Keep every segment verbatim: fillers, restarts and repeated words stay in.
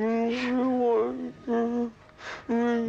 животное меня.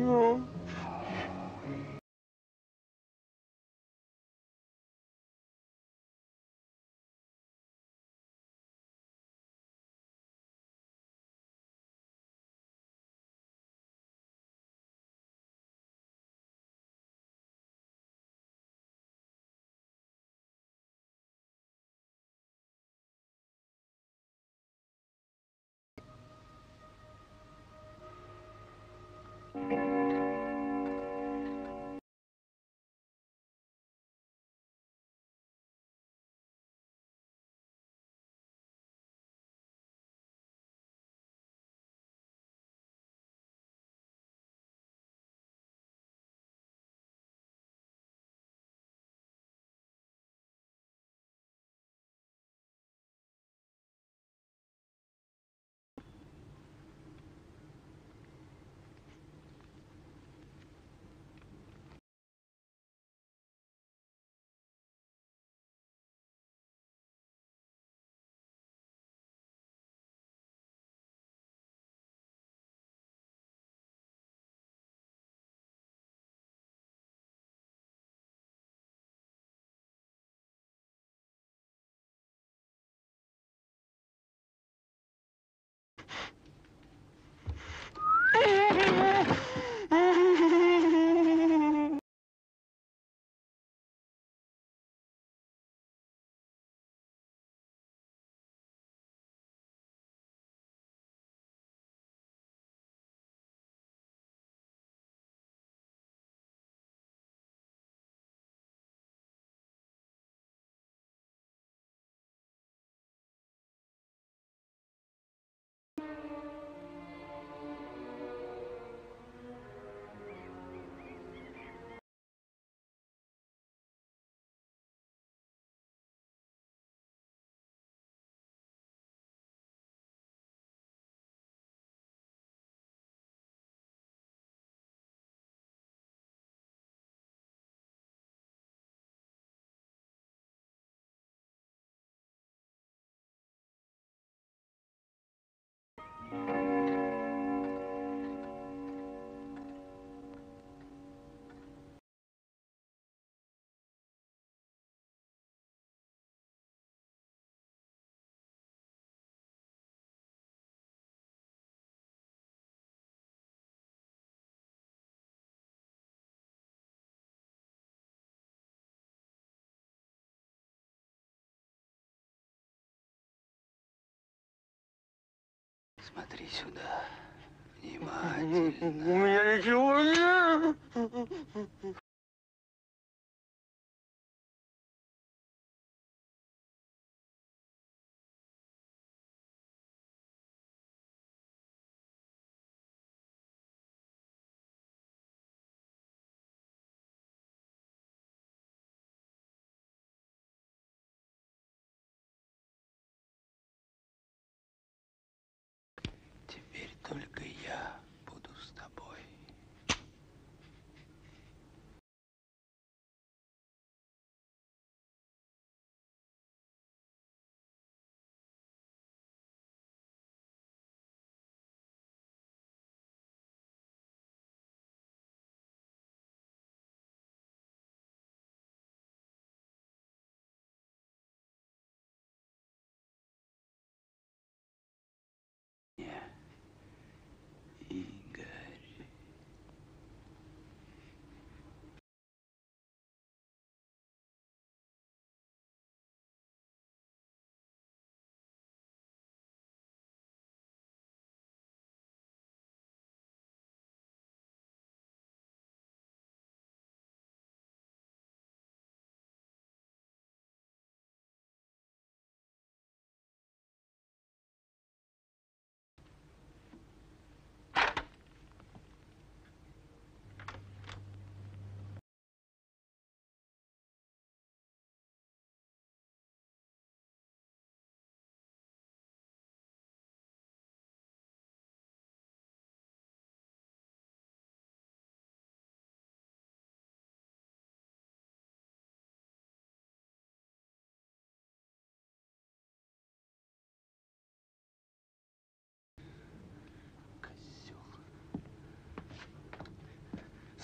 Смотри сюда. Внимательно. У меня ничего нет. Только я буду с тобой.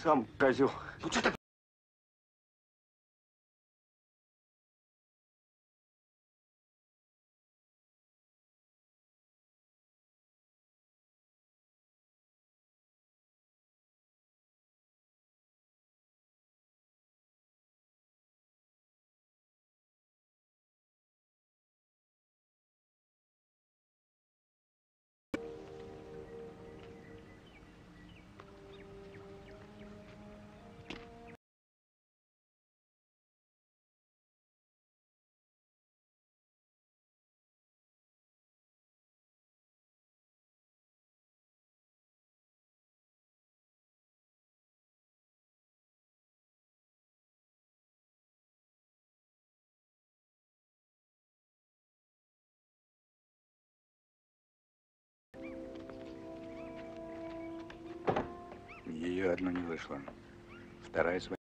Сам козел. Ну что так? Ее одну не вышло. Вторая своя.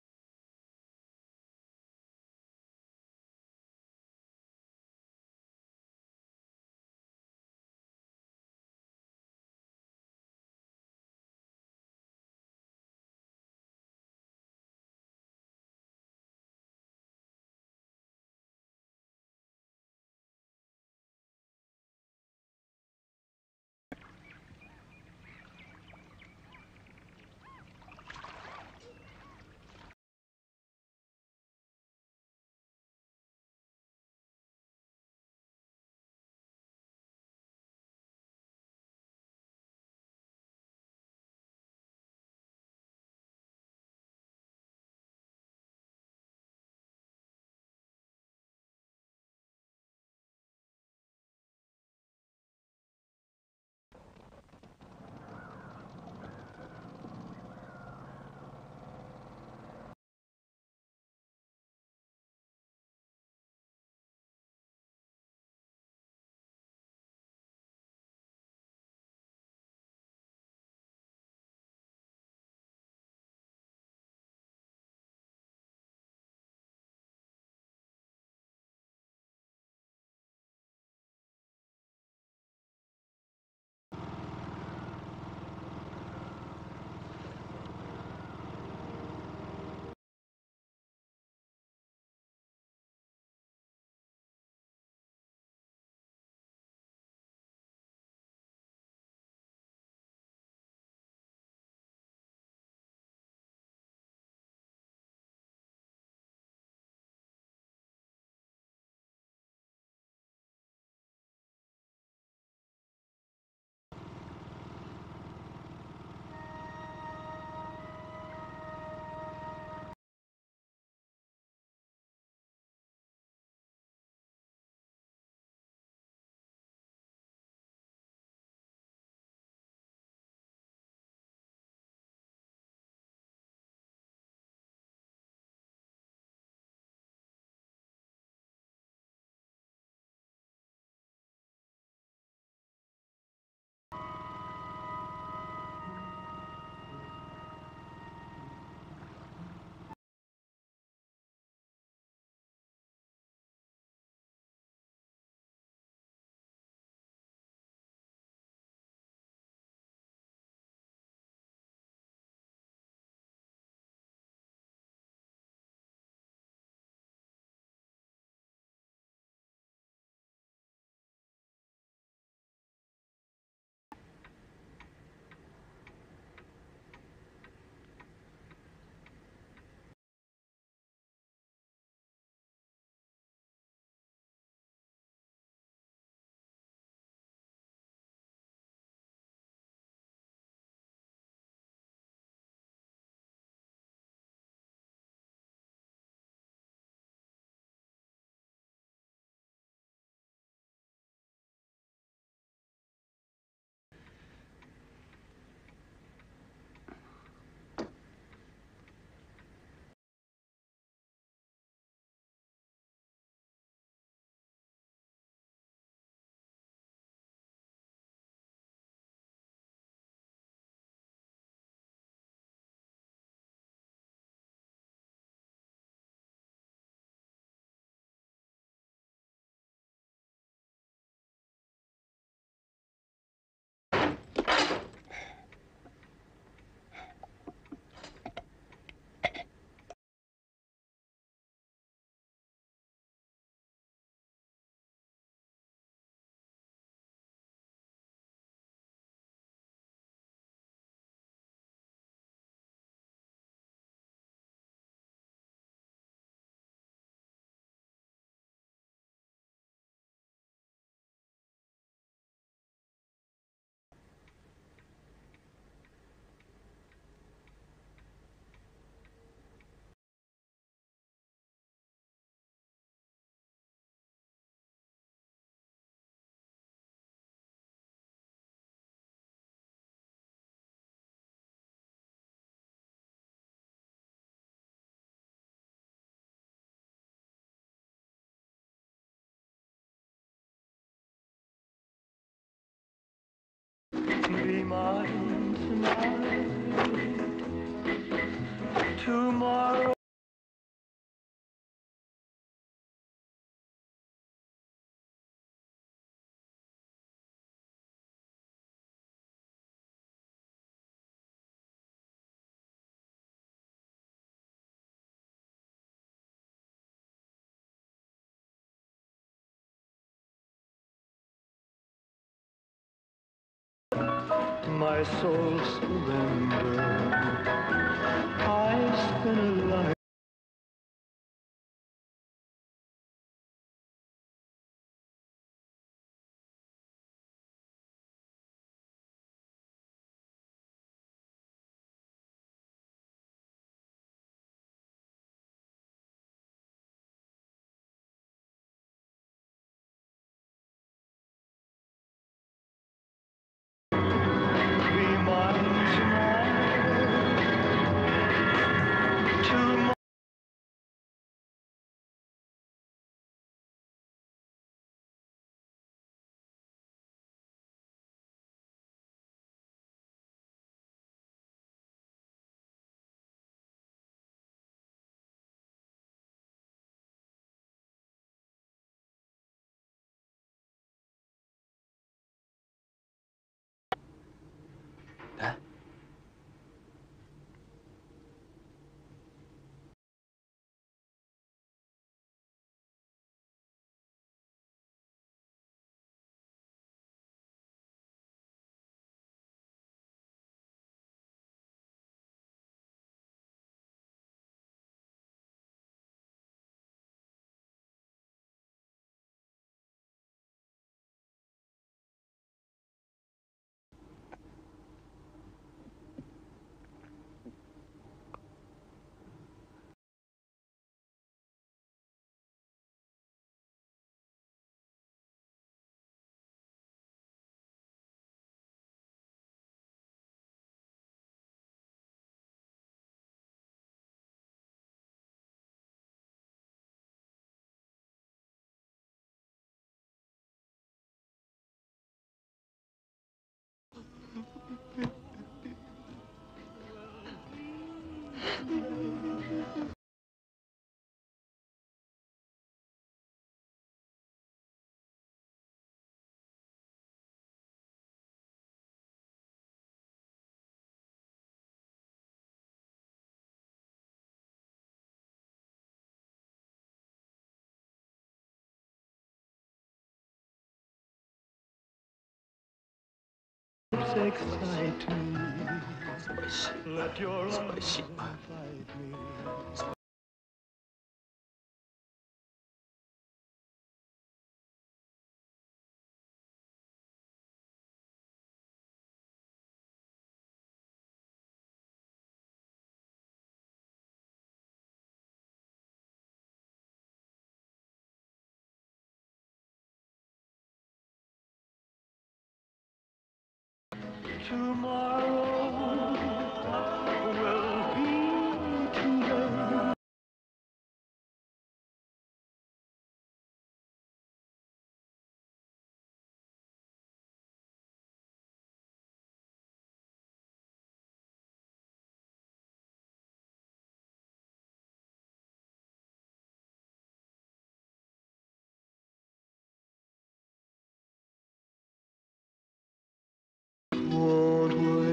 be mine tonight. Tomorrow. My soul surrender. I've spent a life. Спасибо. Спасибо. Tomorrow will be today. What would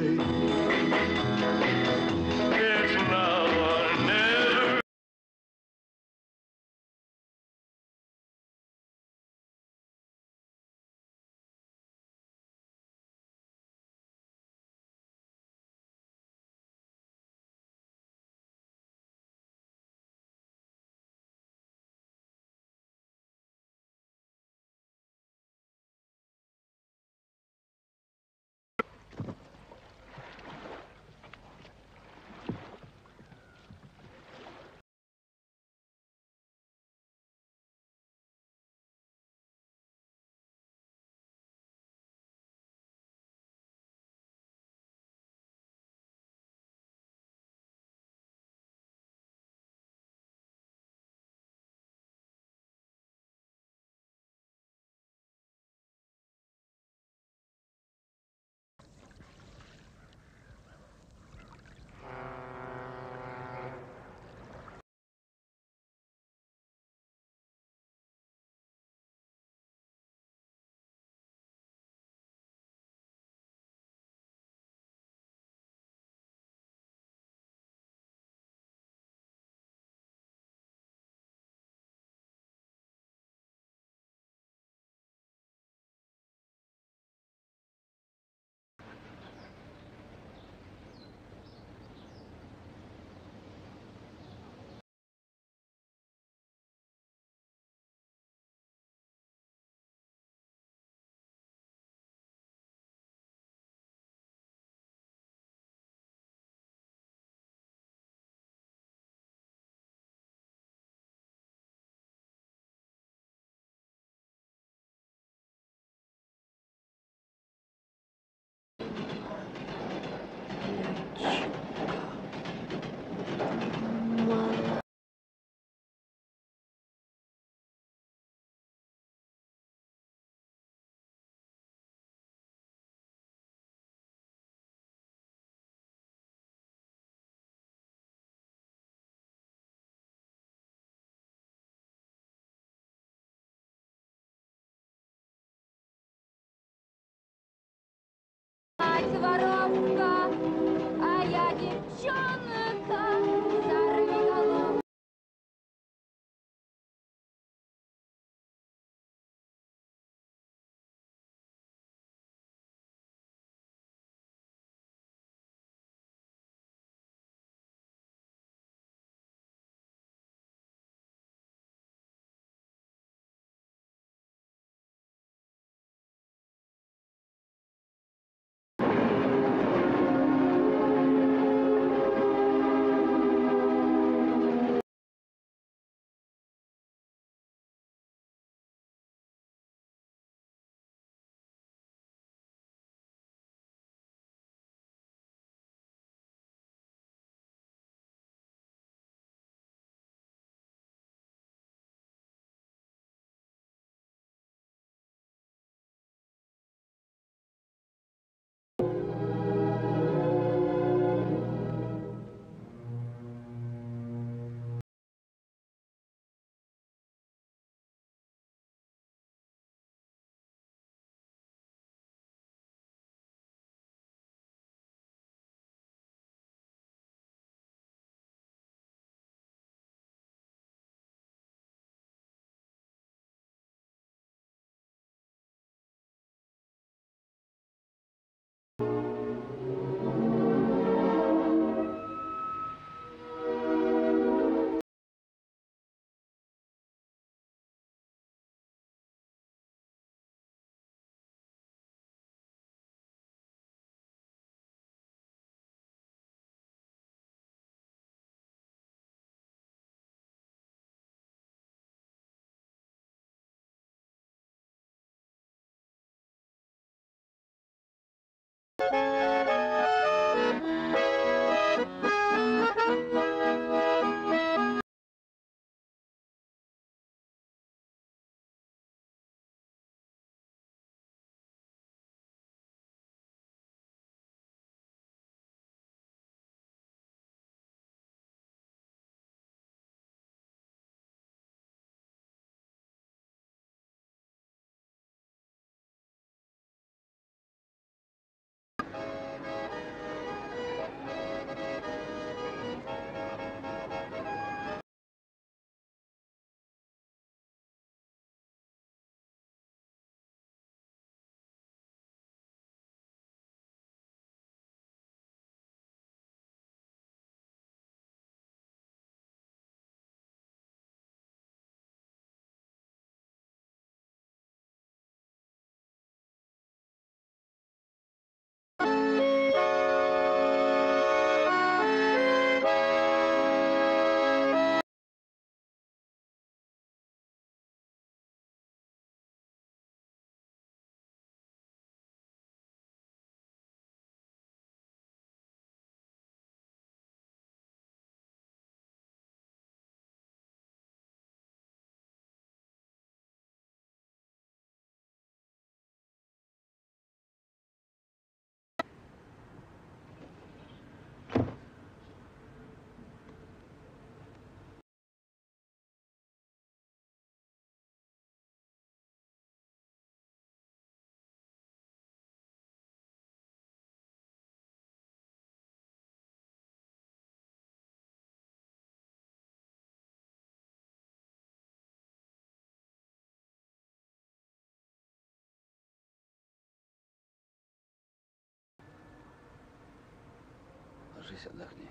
Ложись, отдохни.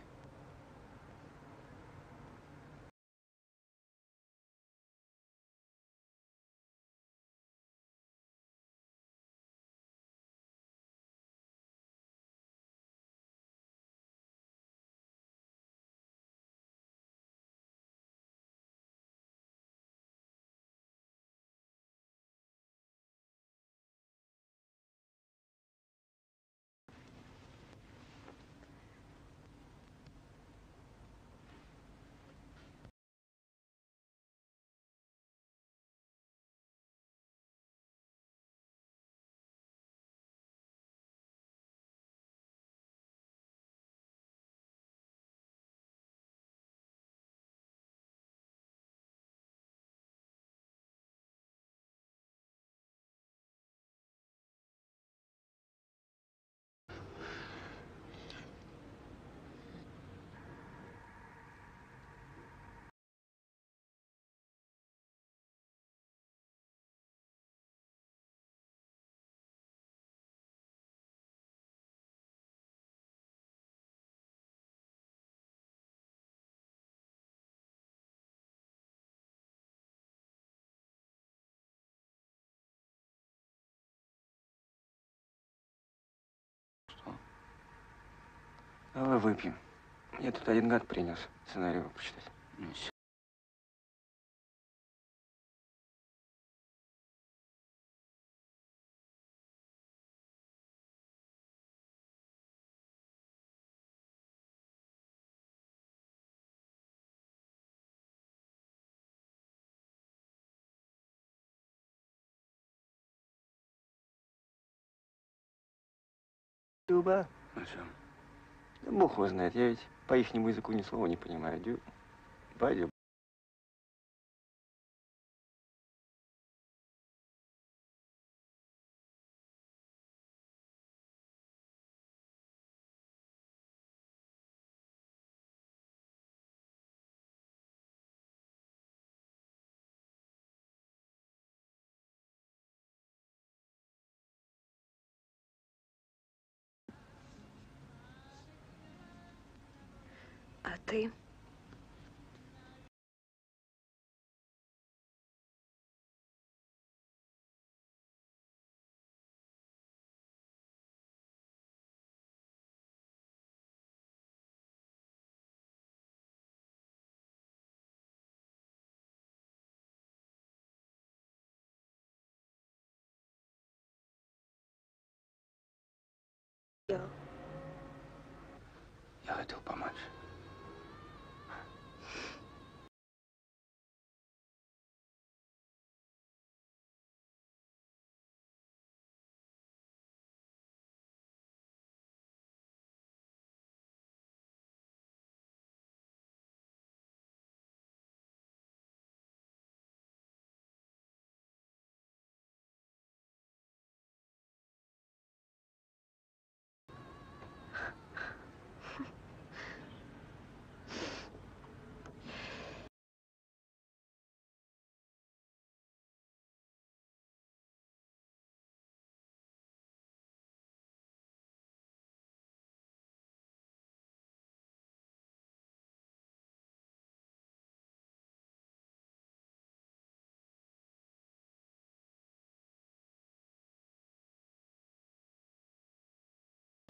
Давай выпьем. Я тут один гад принес сценарий почитать. Ну, все. Люба. Ну, все. Бог его знает, я ведь по ихнему языку ни слова не понимаю. Дю... Пойдем. Ты? Я хотел помочь.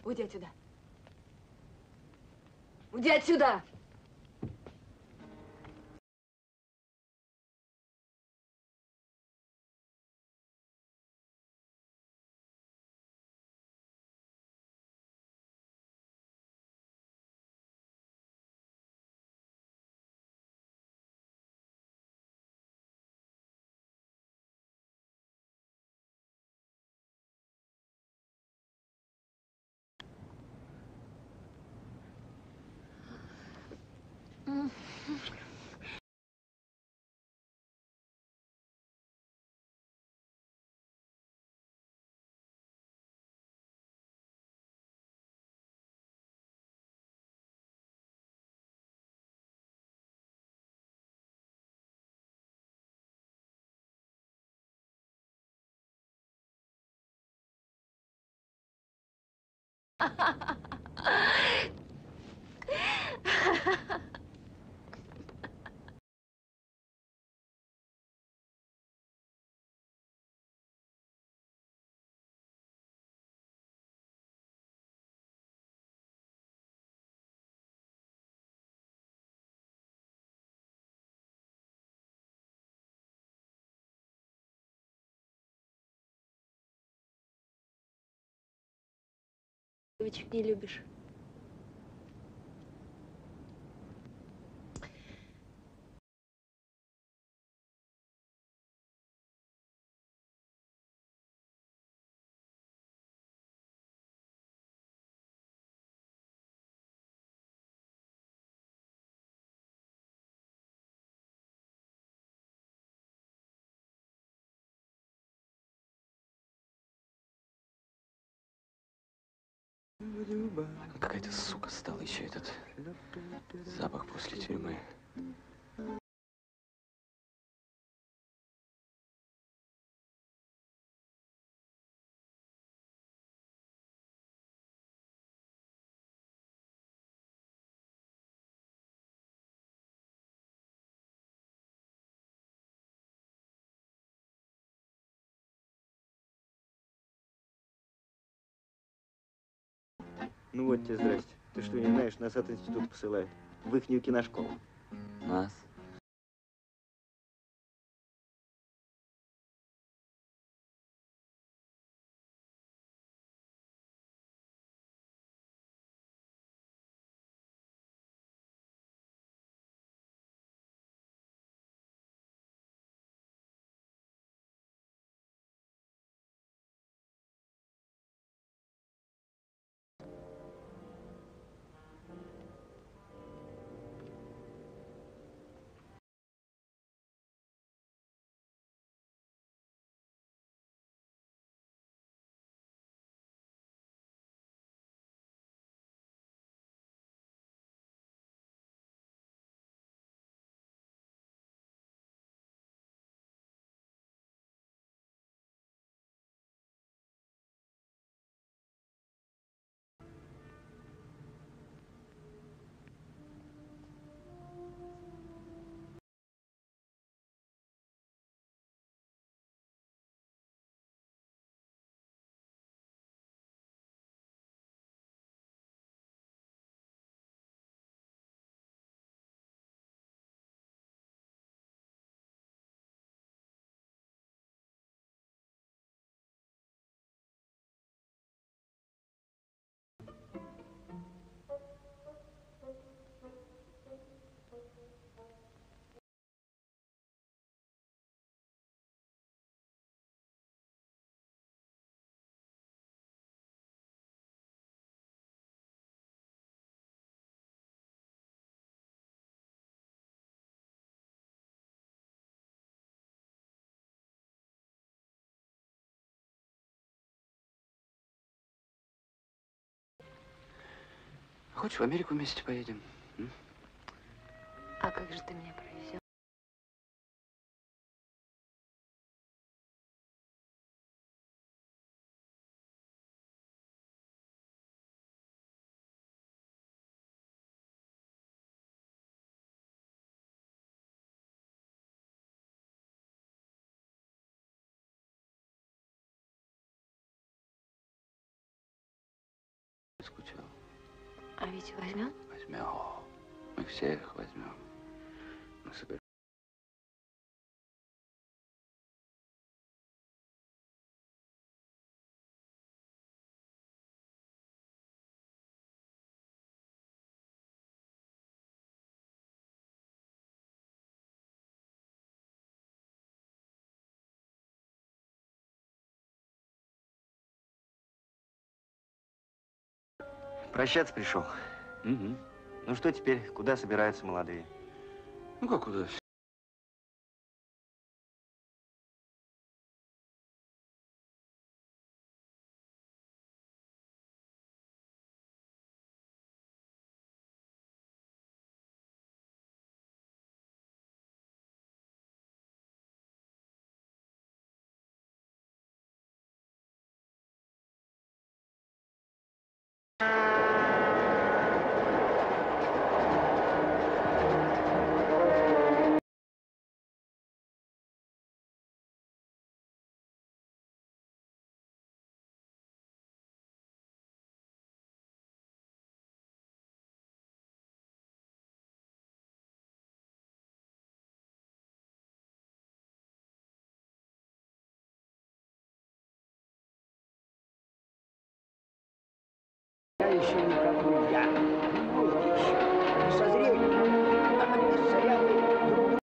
Уйди отсюда! Уйди отсюда! Девочек не любишь. Какая-то сука стала еще этот запах после тюрьмы. Ну вот тебе здрасте. Ты что, не знаешь, нас от института посылают. В ихнюю киношколу. Нас? Хочешь, в Америку вместе поедем? М? А как же ты меня провезешь? Скучал. А Витя возьмем? Возьмем. Мы всех возьмем. Мы соберем. Прощаться пришел. Угу. Ну что теперь, куда собираются молодые? Ну как куда? Еще никакой я. Вот еще. Созрели. А они стояли друг другу.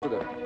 Куда?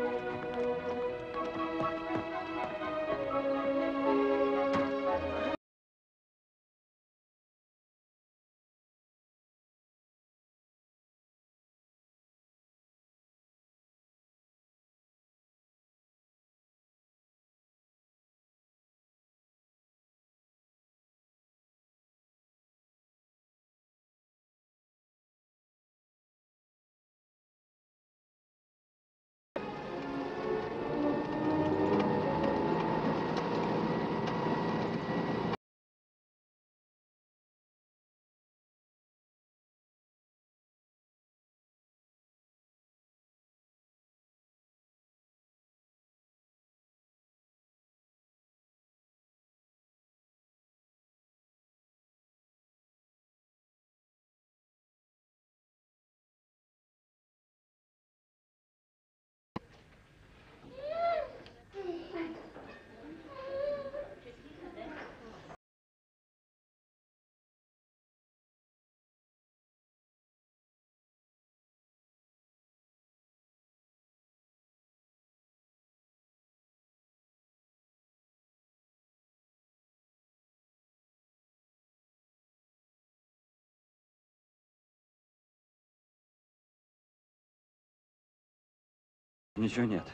Ничего нет.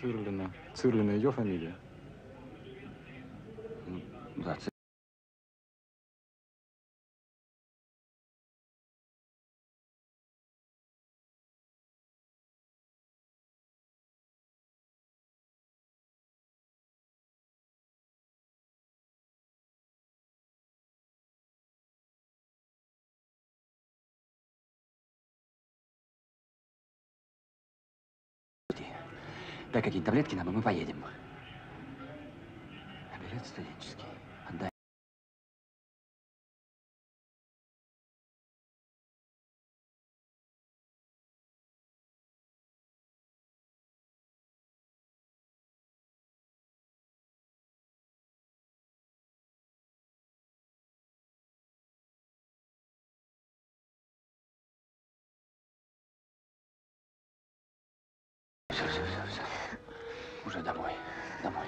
Цирлина. Цирлина ее фамилия? Ну, да, Цирлина. Дай какие-нибудь таблетки нам, и мы поедем. А билет студенческий. Отдай. Все, все, все, все. Уже домой, домой.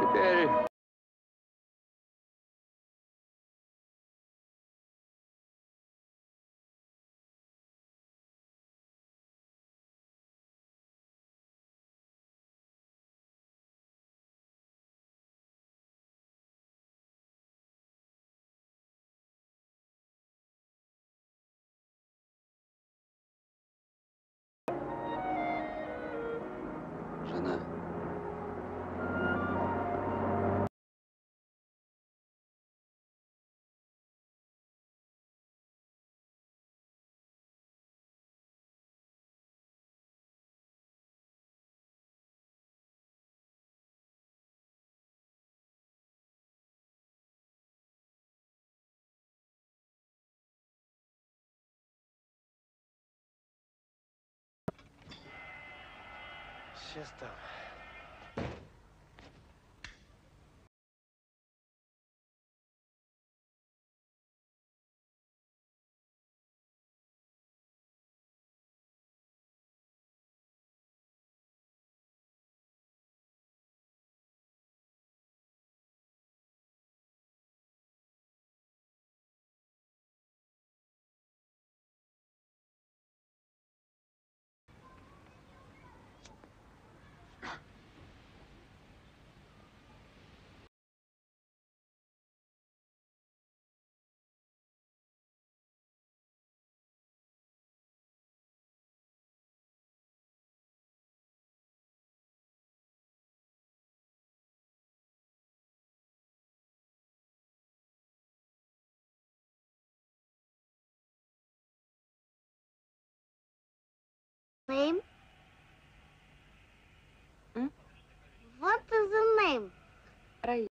Теперь... Жена. Сейчас там. Name? Hmm? What is the name? Ray.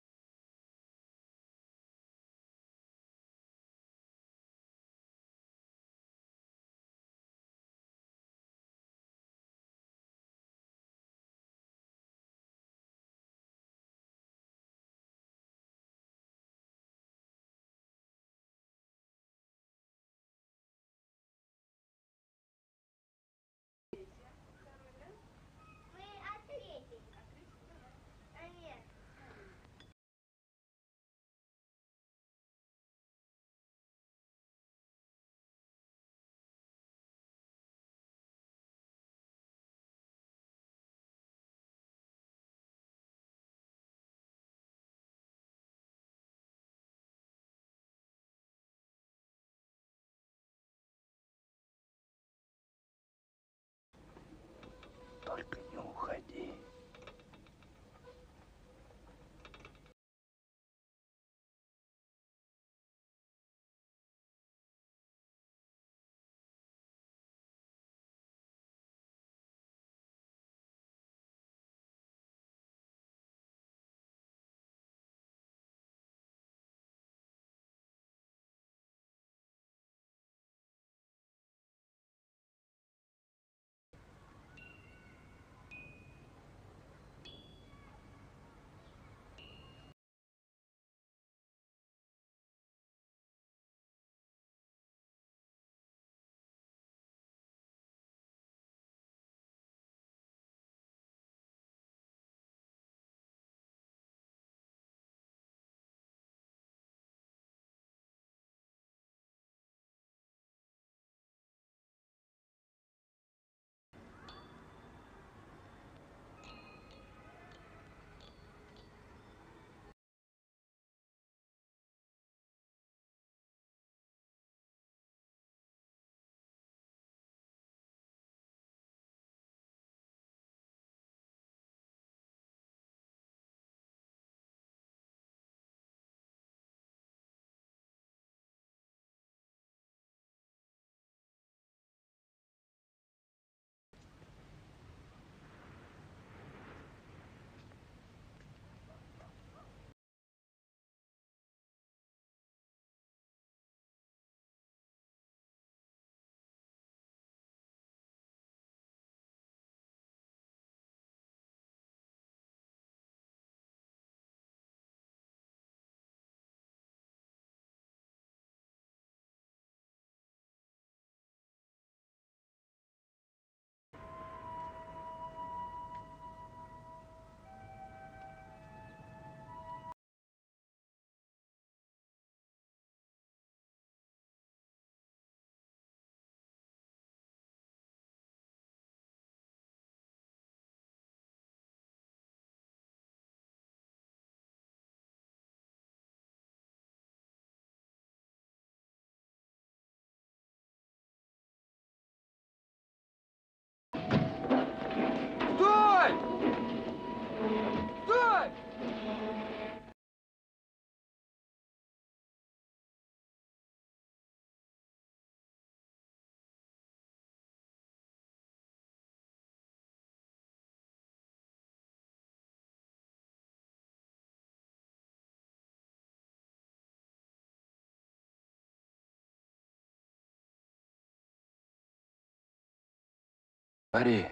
Пари.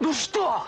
Ну что?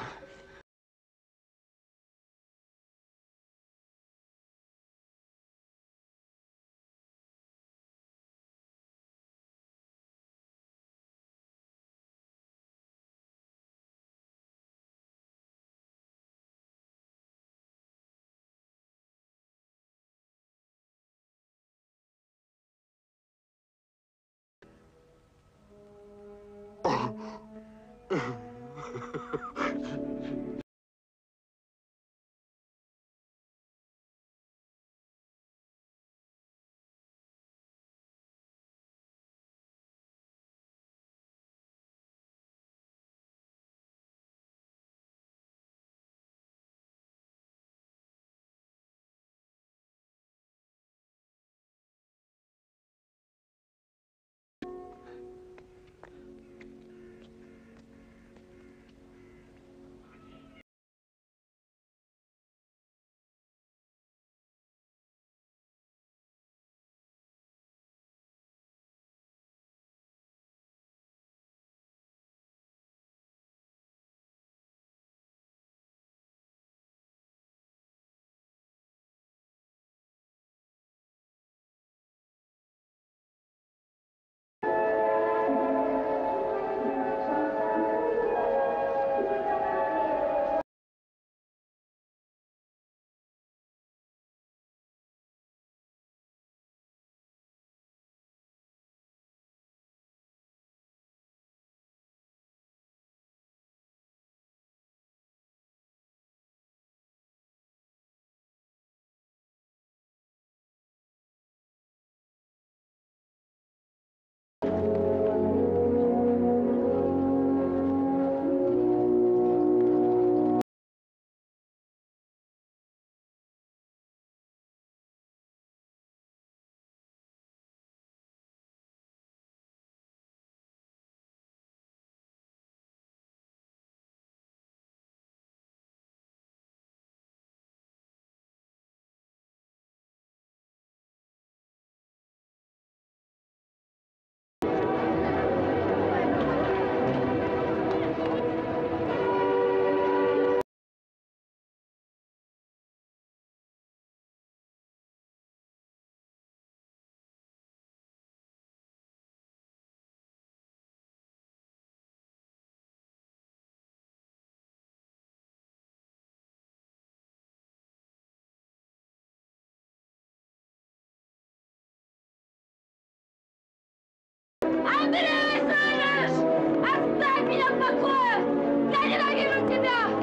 Андрей Сарыш! Оставь меня в покое! Я ненавижу тебя!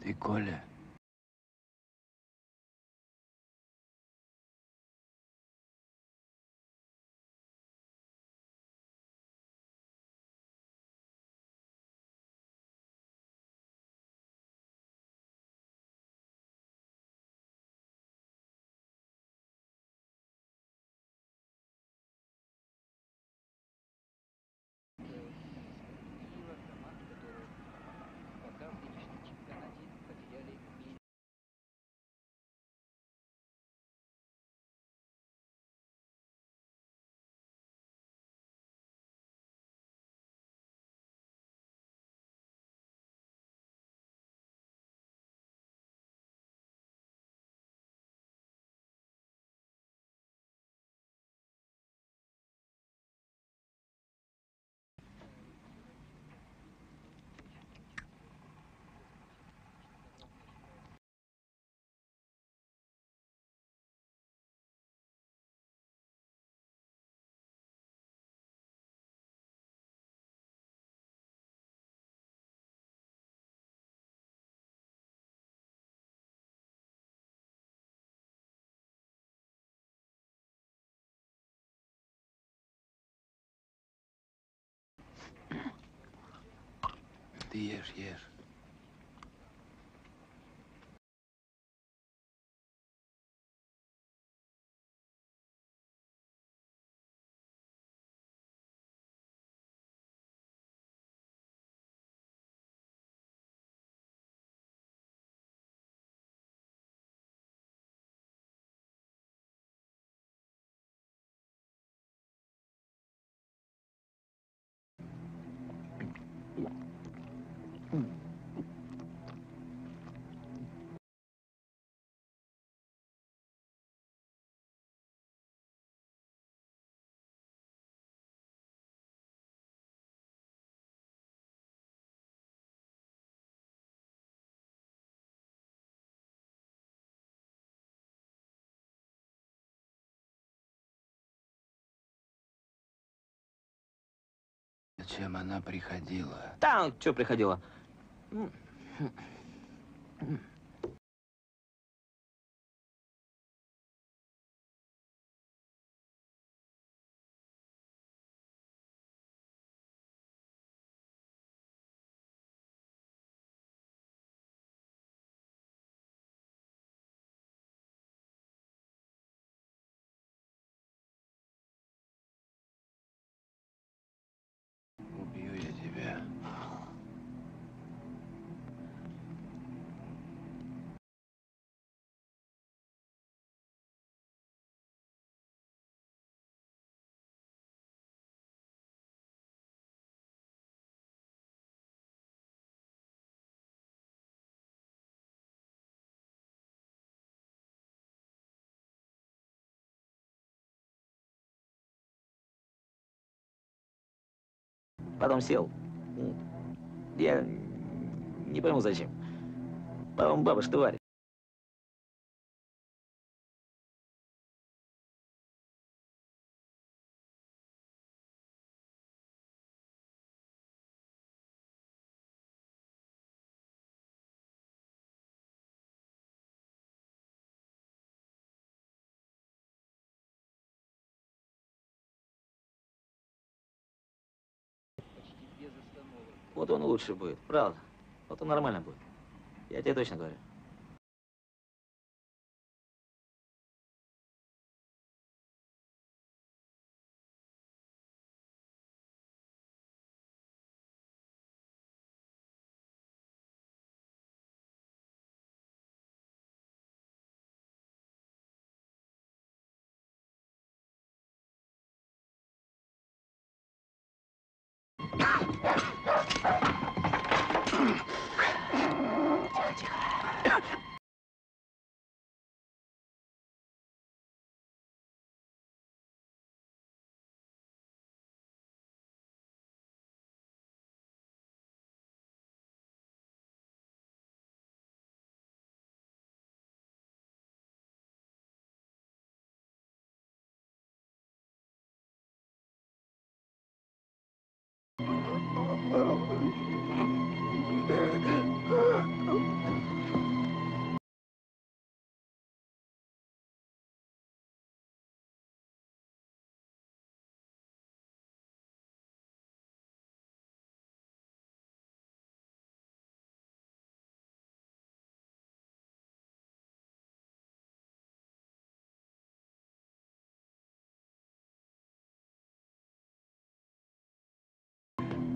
Ты, Коля? yer, yer. Зачем она приходила? Там, что приходила? Потом сел. Я не пойму, зачем. По-моему, баба что варит. Вот он лучше будет, правда. Вот он нормально будет. Я тебе точно говорю.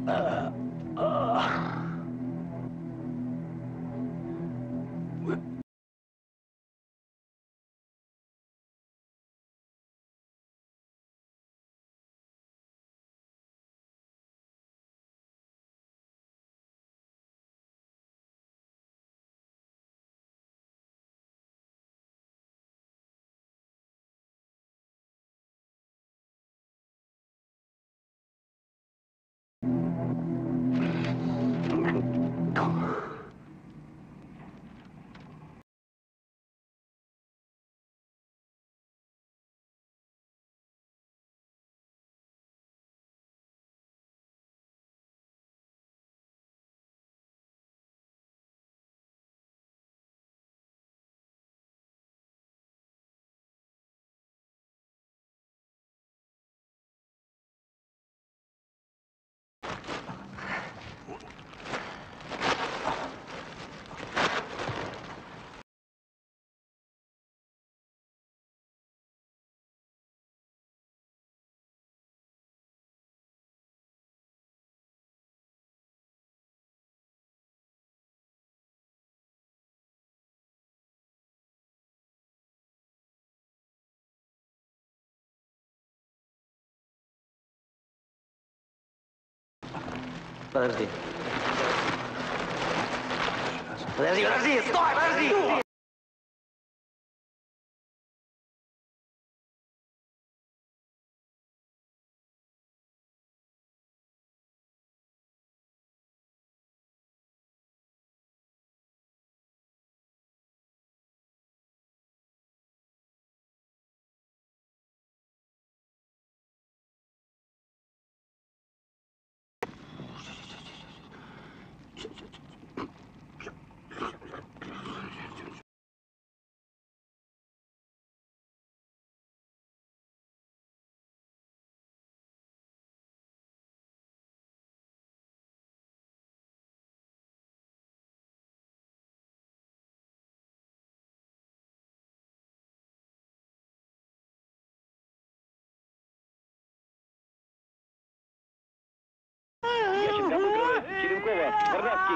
Uh, uh. Подожди. Подожди, подожди, стой, подожди! Раски!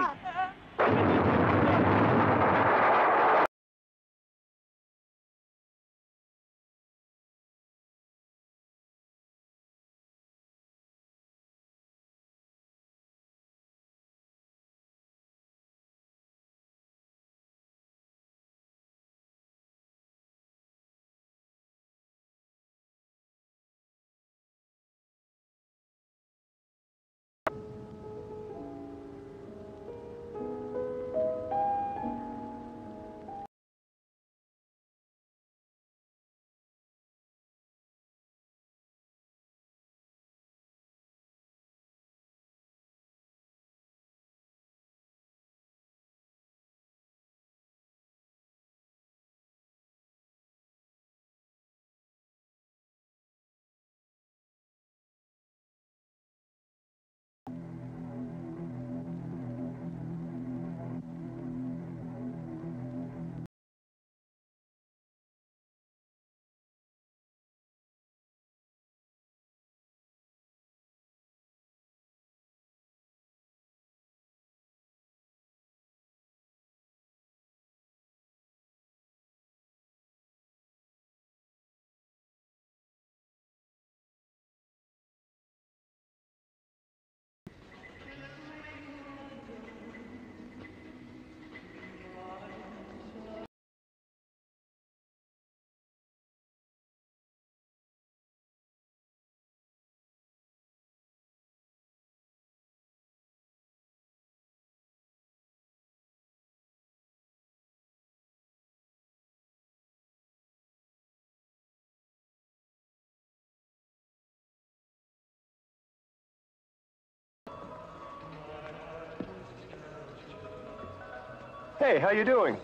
Hey, how you doing?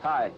Hi.